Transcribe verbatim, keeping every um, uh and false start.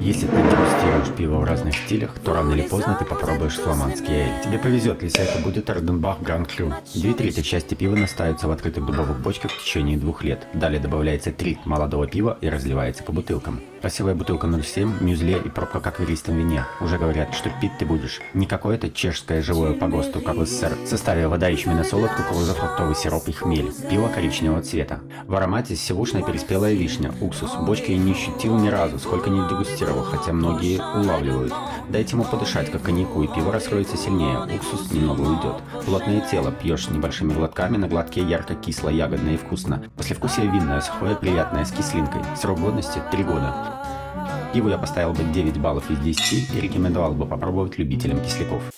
Если ты дегустируешь пиво в разных стилях, то рано или поздно ты попробуешь фламандский эль. Тебе повезет, если это будет Rodenbach Grand Cru. Две трети части пива настаиваются в открытых дубовых бочках в течение двух лет. Далее добавляется треть молодого пива и разливается по бутылкам. Пасевая бутылка ноль семь, мюзле и пробка как в иристом вине. Уже говорят, что пить ты будешь не какое-то чешское живое по ГОСТу, как в СССР. В составе вода, ячменный солод, кукуруза, фруктовый сироп и хмель. Пиво коричневого цвета. В аромате сивушная переспелая вишня, уксус. Бочки я не ощутил ни разу, сколько не дегустировал, хотя многие улавливают. Дайте ему подышать, как коньяку, и пиво раскроется сильнее, уксус немного уйдет. Плотное тело, пьешь небольшими глотками, на глотке ярко, кисло, ягодно и вкусно. Послевкусие винное, сухое, приятное, с кислинкой. Срок годности три года. Пиву я поставил бы девять баллов из десяти и рекомендовал бы попробовать любителям кисляков.